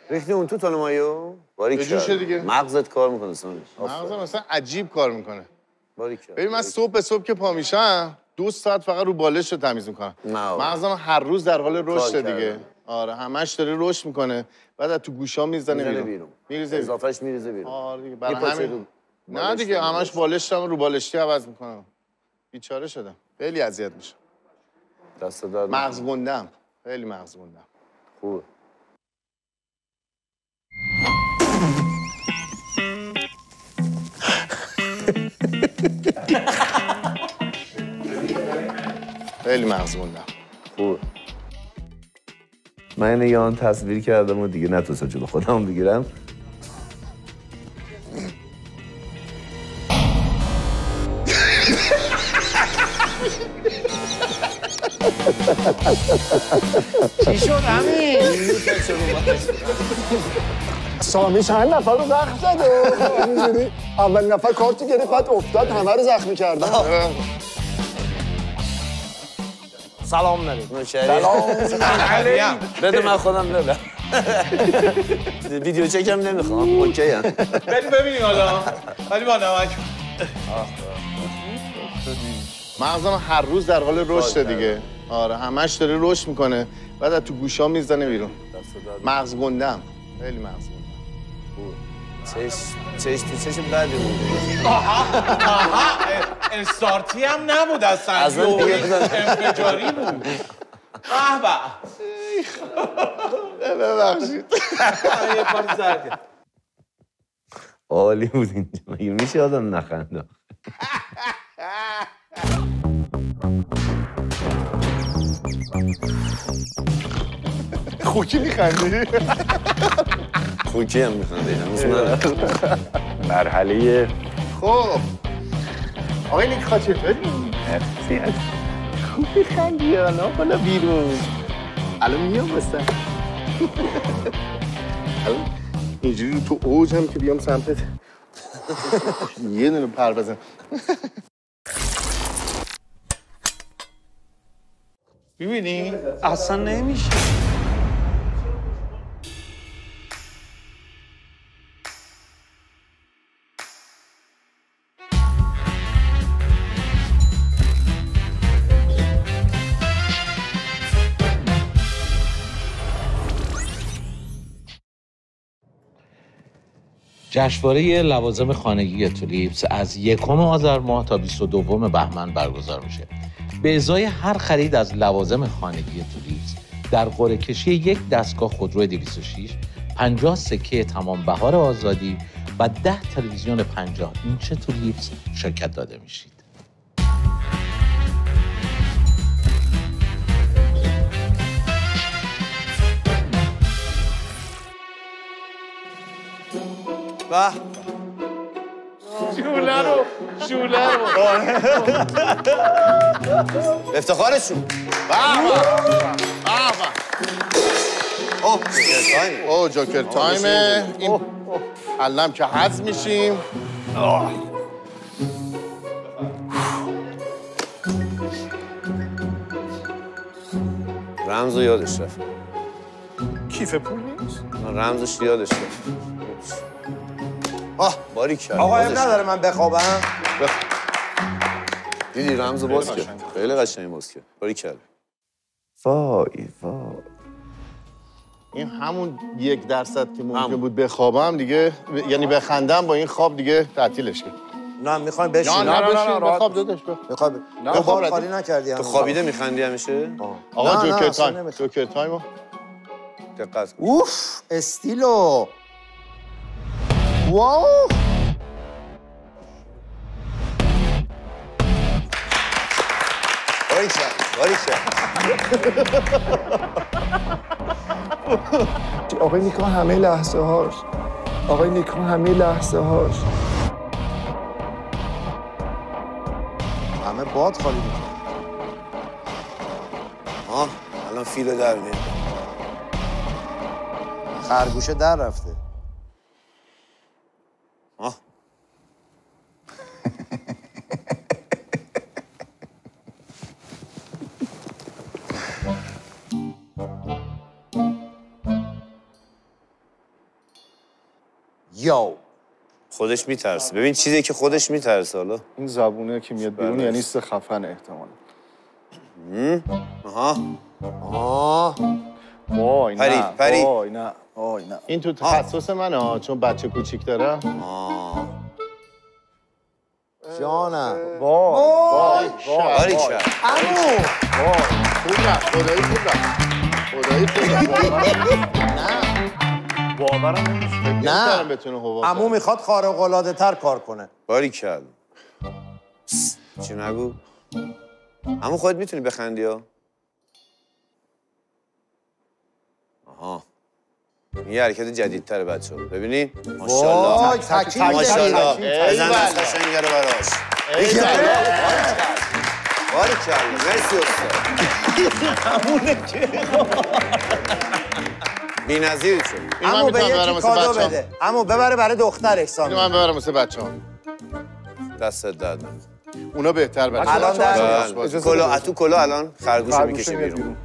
ریختی اون تو تون ماهیو؟ بجوشه دیگه. مغزت کار میکنه سانش. مغزم اصلا عجیب کار میکنه. باریکلا. ببین من صبح که پا میشم 2 ساعت فقط رو بالش رو تمیز میکنم. مغزم هر روز در حال رشد دیگه. آره همش داره رشد میکنه. بعد تو گوشام میزنه بیرون. میریزه اضافهش میریزه بیرون. آره دیگه برای نه دیگه همش بالشتم رو بالشتی عوض میکنم. بیچاره شدم. خیلی اذیت میشم. دست درد مغز گندم. خیلی مغز گندم. خوب. خیلی مغز گندم. خوب. من یه آن تصویر کردم و دیگه نتونستم جلو خودم بگیرم. چی شد امیر؟ سامی چند نفر رو زخم زد و اول نفر کارتو گرفت بعد افتاد همه رو زخمی کردن. سلام علیکم. سلام علیکم. بده من خودم ببرم. ویدیو چکم نمیخوام. اوکی ام. بریم ببینیم حالا. ولی با نمک. مغزم هر روز در حال رشد دیگه. آره همش داره رشد میکنه بعد تو گوشام میزنه بیرون. مغز گندم. خیلی مغز گندم. چش بدی بود. استارتی هم نبود اصلا. از اون انفجاری بود. به ببخشید. یه بار زرد. عالی بود اینجا. مگه میشه آدم نخنده؟ خوکی میخندی؟ خوکی هم میخندی هنوز ندارم. مرحله خوب آقای نیک خواه چطوری؟ مرسی هست. خوب میخندی الان بالا بیرون الان میام بستم اینجوری تو اوج هم که بیام سمتت یه دونه پر بزن. می‌بینی؟ اصلا نمیشه. جشنواره لوازم خانگی تولیپس از 1 آذر ماه تا 22 بهمن برگزار میشه. به ازای هر خرید از لوازم خانگی تولیپس در قرعه کشی یک دستگاه خودرو 206، 50 سکه تمام بهار آزادی و 10 تلویزیون 50 اینچ تولیپس شرکت داده میشید. بح جوله رو افتخارشون اوه جوکر تایمه. این علم که حظ میشیم رمز رو یادش رفت. کیف پول نیست؟ رمزش یادش رفت. آقا هم نداره من بخوابم. دیدی رمزو باز کرد. خیلی قشنگ باز کرد. باریکلا. وای وای. این همون 1% که ممکن بود بخوابم دیگه، یعنی بخندم با این خواب دیگه تعطیلش کرد. نه میخوام بشین. نه بخواب داداش بخواب. بخواب خالی نکردی. تو خوابیده میخندی همیشه؟ آقا جوکر تایم. جوکر تایمو دقت. اوف استیلو. واو. آقای نیک خان همه لحظه هاش، آقای نیک خان همه لحظه هاش همه باد خالی میکنه. ها الان فیلو در میاد، خرگوشه در رفته. ها خودش میترسه. ببین چیزی که خودش میترسه. حالا این زبونه که میاد بیرون یعنی است خفن احتمالا. آها آها وای نه پرید وای نه وای نه. این تو تخصص منه ها، چون بچه کوچیک داره. آه جانم وای وای وای امو وای خوبه. خدایی خوبه، خدایی خوبه. نه باورم نمیشه. نه بتونه هوا. عمو میخواد خارق العاده تر کار کنه. باریکلا. چی نگو؟ عمو خودت میتونی بخندی ها. آها. این حرکت جدیدتر بچه‌ها. ببینید؟ ماشاءالله. وای تکیه ماشاءالله. بزن دست قشنگه رو براش. باریکلا. مرسی استاد. عمونه که بی‌نظیر شد. عمو به یکی کادو بده. عمو ببره برای دخترش سامی. من ببرم واسه بچه‌ها. دست دادم. اونا بهتر بچه‌ها. الان دست کلا اتو کلا الان خرگوش میکشه بیرون.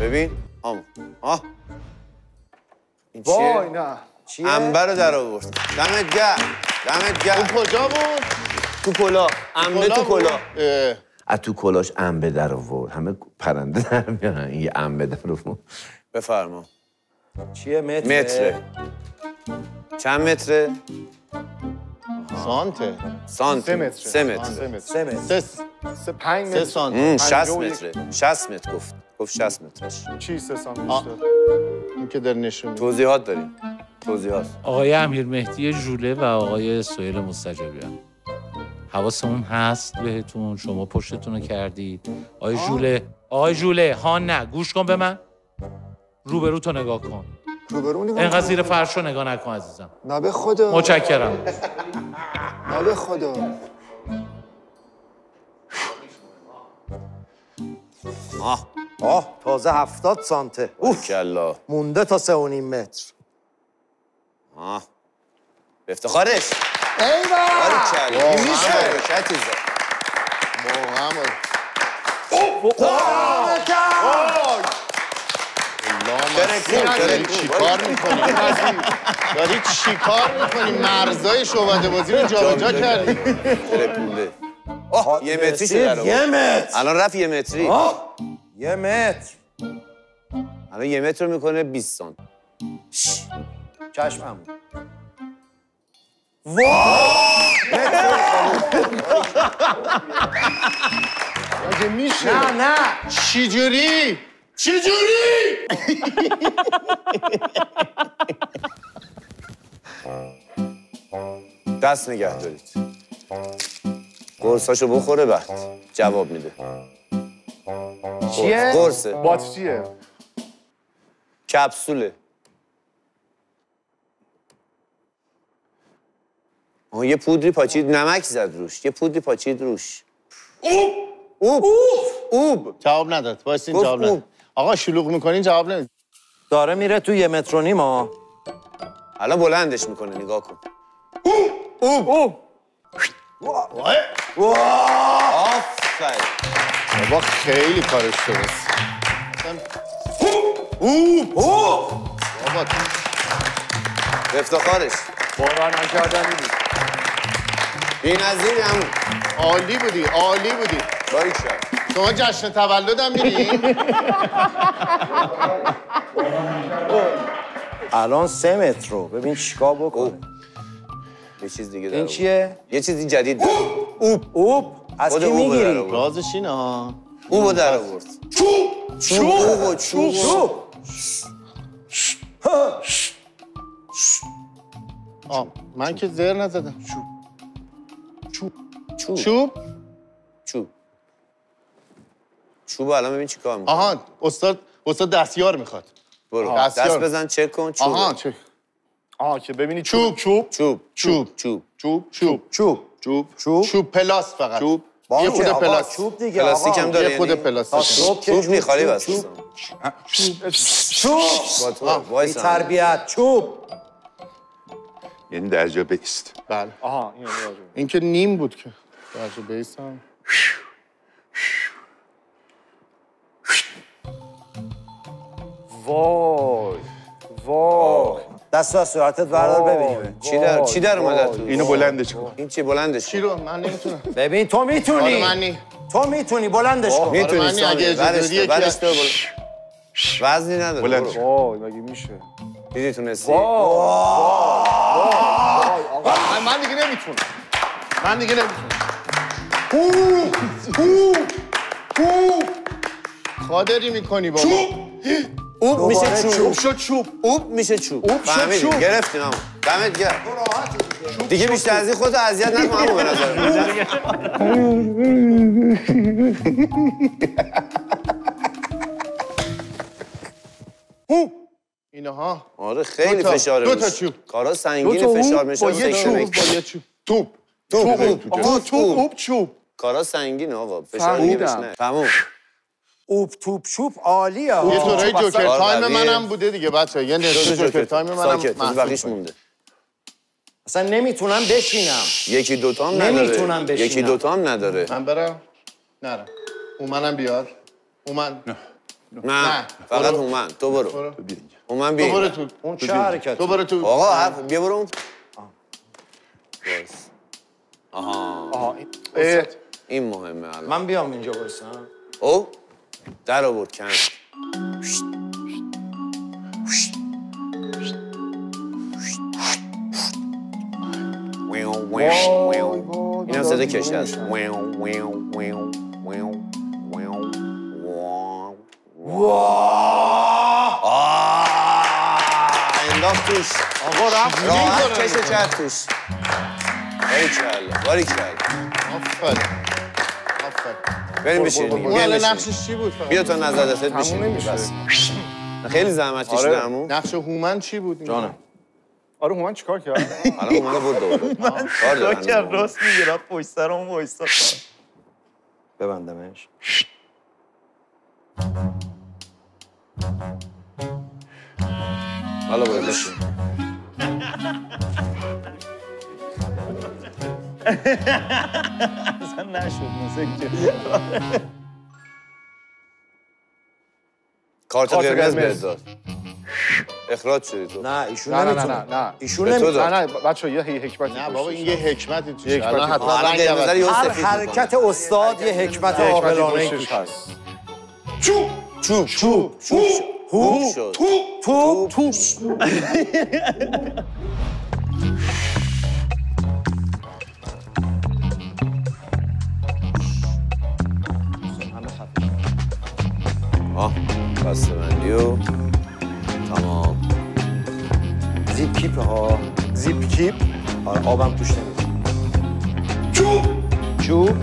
ببین عمو. ها. این چیه؟ وای نه. چیه؟ عنبر رو در آورد. دمت گرم. دمت گرم. اون کجا بود؟ تو کلا. عمه تو کلا. اتو کلاش عنبه در آورد. همه پرنده در میارن. این عنبه در آورد. بفرما. چیه متره؟ متره. چند متره؟ سانته. سانت. 3 متر. 5 متر. 3 سانت. 60 متر. 60 متر گفت. گفت 60 مترش. چی 3 سانت بیشتر؟ این که در نشون. توضیحات داریم. توضیحات. آقای امیر مهدی ژوله و آقای سهیل مستجابی هم. حواسمون هست بهتون، شما پشتتون رو کردید. آقای ژوله، آقای ژوله، ها نه، گوش کن به من. روبرو تو نگاه کن. روبرو نگاه کن. اینقدر زیر فرش رو نگاه نکن عزیزم. نه به خدا. متشکرم. نه به خدا. آه آه تازه 70 سانته. اوه کلا. مونده تا 3.5 متر. آه. به افتخارش. ایوا. آره چاله. میشه شاتیز. محمد. اوه. داری چیکار میکنی؟ داری چیکار میکنی؟ مرزای شعبده بازی رو جابجا کردی. ترپونده. آه یه متری شده. 1 متر. الان رفت 1 متری. 1 متر. الان 1 متر رو میکنه 20 سانت. چشمم. وای! مگه میشه؟ نه نه. چجوری؟ چجوری؟ دست نگه دارید. قرصاشو بخوره بعد جواب میده. چیه؟ قرصه. باتریه. کپسوله. آه یه پودری پاچید، نمک زد روش. یه پودری پاچید روش. اوب! اوب! اوب! جواب نداد. واسه این جواب نداد. آقا شلوغ میکنین جواب نمیدید. داره میره تو 1 متر و نیم ها. الان بلندش میکنه نگاه کن. اوه اوه واه واه آفرین. بابا خیلی کارش درست. اوه اوه بابا به افتخارش. باور نکردنی بود. بی‌نظیری همون. عالی بودی، عالی بودی. باریکلا. شما جشن تولدم می‌رید؟ الان 3 متر رو ببین چیکار بکنه. یه چیز دیگه داره. این چیه؟ یه چیزی جدید. اوب از کی میگیری؟ رازش اینه ها. اوبو در آورد. چوب. من که زر نزدم. چوب الان ببین چیکار میکنه. آها استاد دستیار میخواد. برو دست بزن چک کن چوب. آها چک. آها که ببینی چوب پلاس فقط. چوب یه خود پلاس. چوب دیگه پلاستیک هم داره. یه خود پلاستیک. چوب میخالی بس. چوب. بی تربیت چوب. یعنی درجا بیست. بله. آها این درجا. این که نیم بود که درجا بیست هم. وای دست از صورتت بردار ببینیم چی در اومده تو؟ اینو بلندش کن. این چی بلندش کن؟ چی رو من نمیتونم. ببین تو میتونی. تو میتونی بلندش کن. میتونی سامی. برشته وزنی نداره. بلندش کن. وای مگه میشه؟ دیدی تونستی؟ وای آقا من دیگه نمیتونم. خادری میکنی بابا. اوب میشه چوب. گرفتین همون. دمت گرم. دیگه بیشتر از این خودتو اذیت نکن همون به نظرم. اینها. آره خیلی فشاره. 2 تا چوب. کارا سنگین فشار میشه. با یه چوب. توپ. کارا سنگین آقا. فشار نمیشه. تموم. اوب توپ چوب عالیه. یه جورای جوکر تایم منم بوده دیگه بچه‌ها. یه نصف جوکر تایم منم بقیش مونده. اصلا نمیتونم بشینم. یکی دوتام نداره. من برم. نرم. هومنم بیار. هومن. نه. فقط هومن. تو برو. هومن بیا. تو برو. آقا بیا برو. آها. این مهمه الان. من بیام اینجا وایسم. او در آورد کن. این هم صدا کشته هست. انداخت توش. آقا رفت. راحت کشه چهر توش. باریکالله. بریم بشینیم. اون الان نقشش چی بود؟ بیا تا نظرت بشینیم. خیلی زحمت کشیدی عمو. نقش هومن چی بود؟ جانم. آره هومن چیکار کرد؟ الان هومن رو برد. کار داشت. راست میگه رفت پشت سر اون وایساد. ببندمش. حالا برو بشین. اصلا نشد موسیقی کارت قرمز بردار اخراج شدی تو. نه ایشون نه ایشون نه بچه یه حکمتی. نه بابا این یه حکمتی توش. هر حرکت استاد یه حکمت عاقلانه توش هست. چوب بسته‌بندیو تمام. زیپ کیپ آره آبم توش نمیزه. چوب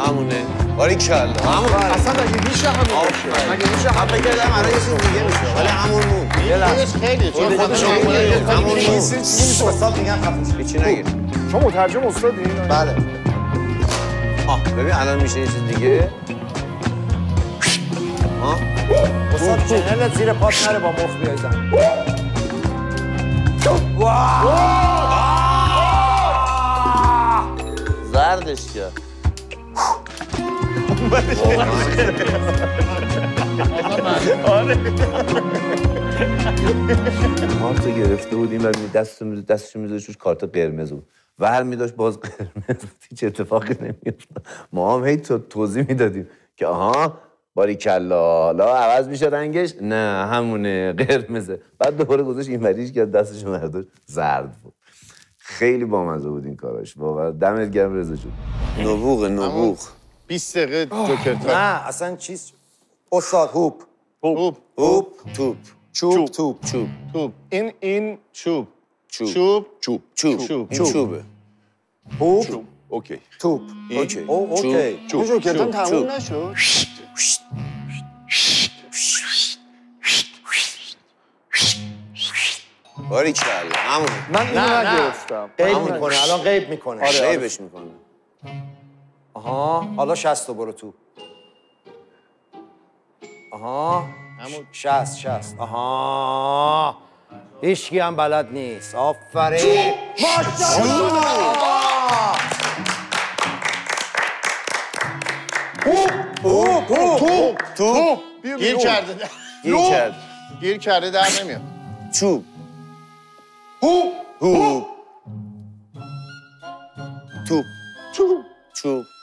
همونه. باریکالله اصلا اگه میشه همون باشه. اگه میشه هم بگردم الان یه چیز دیگه میشه ولی همون مون. یهش خیلی چون همون چیزی مثلا میگن خفش چی نگیر. شما مترجم استادی؟ بله. ببین الان میشه یه چیز دیگه. استاد چنل زیر پات نره با مخ بیای زن. زردش کرد. آره کارت گرفته بود این و دستش می‌ذاشت روش کارت قرمز بود. ور می‌داشت باز قرمز هیچ اتفاقی نمی‌افتاد. ما هم هی توضیح میدادیم که آها باریکلا حالا عوض میشه رنگش، نه همونه قرمزه. بعد دوباره گذاشت این وریش کرد دستش برداشت زرد بود. خیلی بامزه بود این کاراش واقعا. دمت گرم رضا جون. نبوغ 20 دقیقه جوکر تا نه اصلا چیز استاد توپ این چوب توپ اوکی توپ اوکی اوکی جوکر تا تموم نشد. باری کلا همون من اینو نگرفتم. غیب میکنه الان، غیب میکنه، غیبش میکنه. آها حالا 60 تا برو تو. آها همون 60. آها هیچکی هم بلد نیست. آفرین ماشاءالله. تو گیر کرده در نمیاد. چوب هو توپ چوب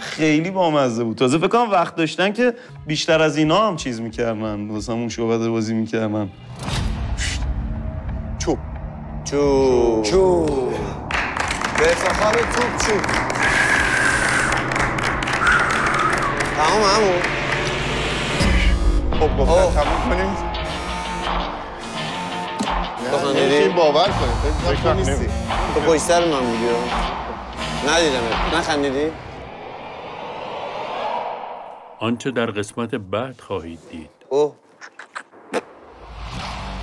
خیلی بامزه بود. تازه فکر کنم وقت داشتن که بیشتر از اینا هم چیز میکردن، واسه همون شعبده بازی میکردن. چوب چوب چوب به افتخار توپ چوب تمام همون. خب گفتن تموم کنیم نه این باور کنیم فکر نیستی تو پشتر من بودی ندیدم نخندیدی؟ آنچه در قسمت بعد خواهید دید. اوه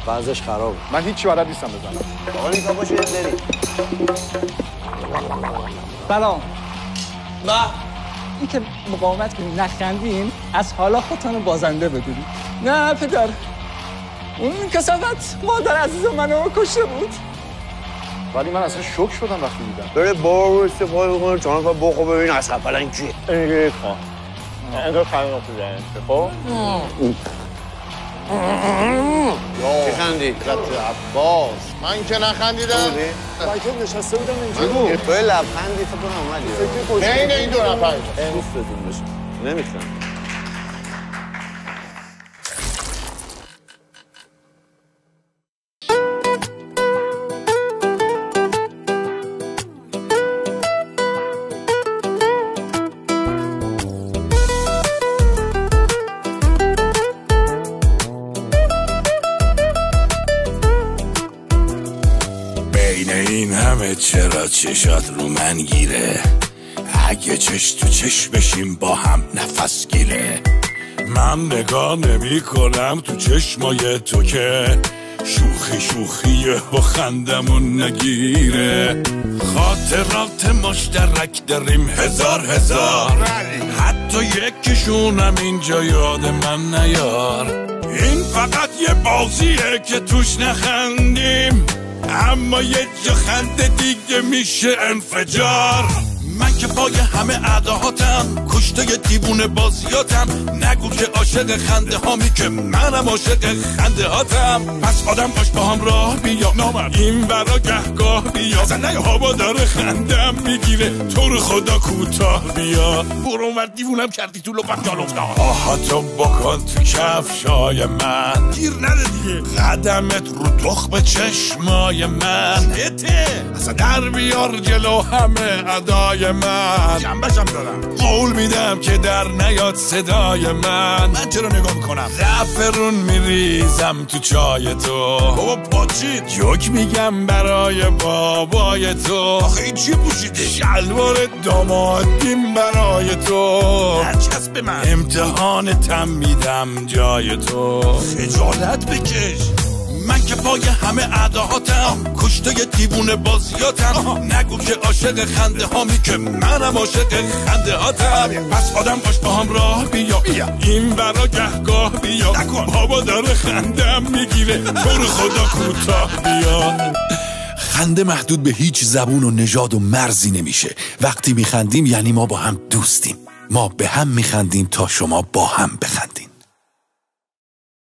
وضعش خراب. من هیچی بلد نیستم بزنم. آقا نیکا باشه بریم. سلام. نه این که مقاومت کنیم نخندیم از حالا خودتانو بازنده بدونیم. نه پدر اون کسافت مادر عزیز منو کشته بود. ولی من اصلا شوک شدم وقتی دیدم. بره بارو استفاده بکنه چانه که بخوا ببین از خفلن کیه. اینگه خان اینجا خانم تو جنس خب چه خندید عباس؟ من که نخندیدم. فکر نشسته بودم اینجا تو لبخندی تو اومدی. نه این دو نفر دوستتون بشه نمیخوام. چرا چشات رو من گیره؟ اگه چش تو چش بشیم با هم نفس گیره. من نگاه نمی کنم تو چشمای تو که شوخیه و خندمون نگیره. خاطرات مشترک داریم هزار حتی یکیشونم اینجا یاد من نیار. این فقط یه بازیه که توش نخندیم اما یه جا خنده دیگه میشه انفجار. من که پای همه عداهاتم کشته یه دیوونه بازیاتم. نگو که عاشق خنده هامی که منم عاشق خنده هاتم. پس آدم باش با هم راه بیا نامم این برا گهگاه بیا. زنه هوا داره خندم میگیره تو رو خدا کوتاه بیا. برو ور دیوونم کردی تو لقم جال افتاد. آهاتو بکن تو کفشای من گیر نده دیگه. قدمت رو تخم چشمای من اته اصلا در بیار جلو همه ادای من. جنبشم دارم قول میدم که در نیاد صدای من چرا نگاه میکنم؟ زعفرون میریزم تو چای تو. بابا با چی؟ جوک میگم برای بابای تو. آخه چی پوشیده؟ شلوار دامادیم برای تو. هرچست به من امتحانتم میدم جای تو. خجالت بکش من که پای همه اعداهاتم، کشته دیوونه بازیاتم، نگو که عاشق خنده هامی که منم عاشق خنده هاتم. پس آدم باش با هم راه بیا، این برا گهگاه بیا، بابا داره خندم میگیره برو خدا کوتاه بیا. خنده محدود به هیچ زبون و نژاد و مرزی نمیشه. وقتی میخندیم یعنی ما با هم دوستیم، ما به هم میخندیم تا شما با هم بخندیم.